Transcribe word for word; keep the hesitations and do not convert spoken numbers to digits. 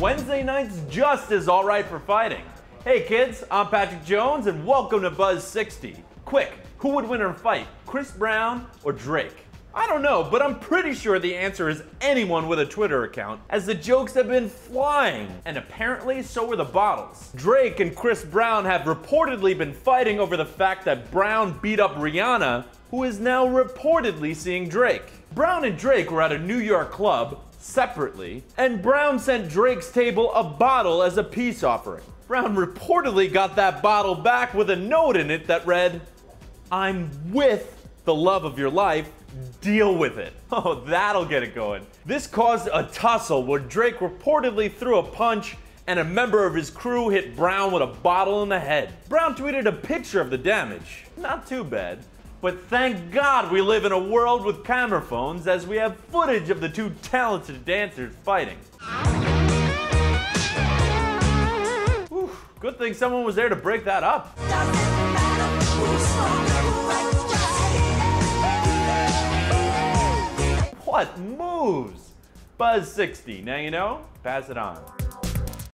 Wednesday nights just is all right for fighting. Hey kids, I'm Patrick Jones and welcome to Buzz sixty. Quick, who would win in a fight, Chris Brown or Drake? I don't know, but I'm pretty sure the answer is anyone with a Twitter account, as the jokes have been flying, and apparently so were the bottles. Drake and Chris Brown have reportedly been fighting over the fact that Brown beat up Rihanna, who is now reportedly seeing Drake. Brown and Drake were at a New York club, separately, and Brown sent Drake's table a bottle as a peace offering. Brown reportedly got that bottle back with a note in it that read, "I'm with the love of your life, deal with it." Oh, that'll get it going. This caused a tussle where Drake reportedly threw a punch and a member of his crew hit Brown with a bottle in the head. Brown tweeted a picture of the damage. Not too bad. But thank God we live in a world with camera phones, as we have footage of the two talented dancers fighting. Whew, good thing someone was there to break that up. What moves? Buzz sixty, now you know, pass it on.